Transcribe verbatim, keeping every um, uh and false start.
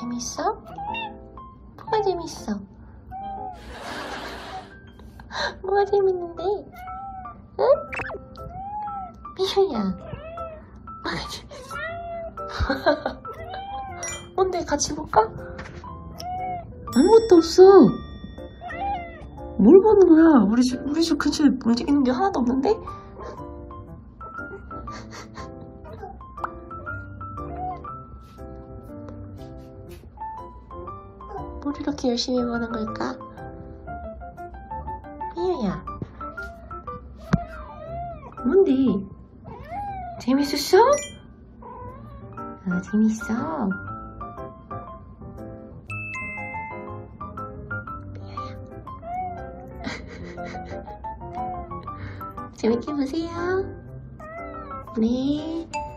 재밌어? 뭐가 재밌어? 뭐가 재밌는데? 응? 미루야, 뭐가 재밌어? 뭔데, 같이 볼까? 아무것도 없어. 뭘 보는 거야? 우리 집, 우리 집 근처에 움직이는 게 하나도 없는데? 뭘 이렇게 열심히 보는 걸까? 미유야, 뭔데? 재밌었어? 아, 재밌어. 재밌게 보세요. 네.